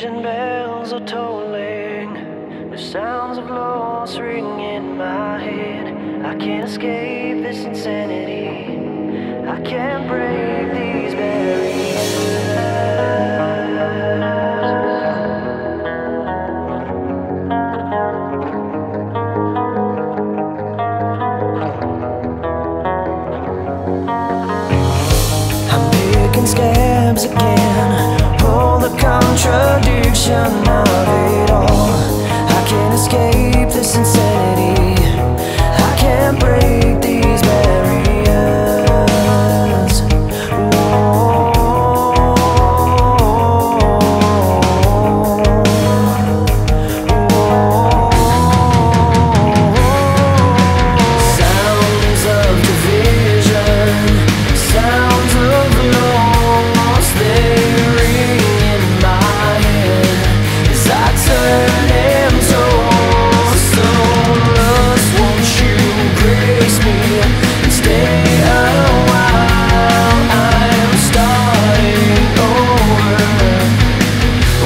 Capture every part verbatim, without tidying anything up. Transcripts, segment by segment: Church and bells are tolling, the sounds of loss ring in my head. I can't escape this insanity, I can't break these barriers. Scabs again, all the contradiction of it all. I can't escape this insanity, I can't break these barriers. Whoa. Sounds of division, sounds of loss.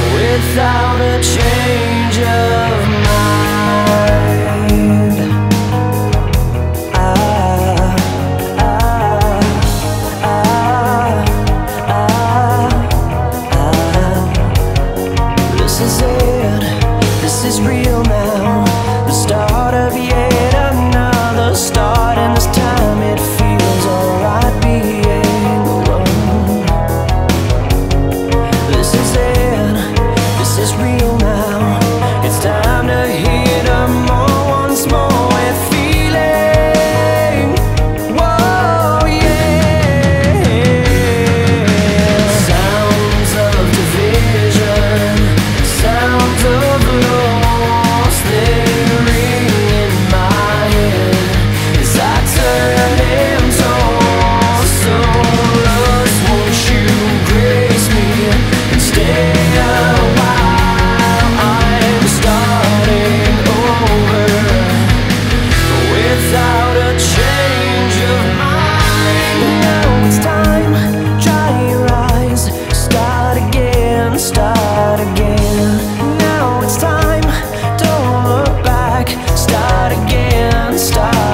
Without a change of mind, I, I, I, I, I. This is it, this is real now. The start of yet another start, and this time it feels alright being alone. This is it. This is real now. It's time to hit 'em all once more. Stop.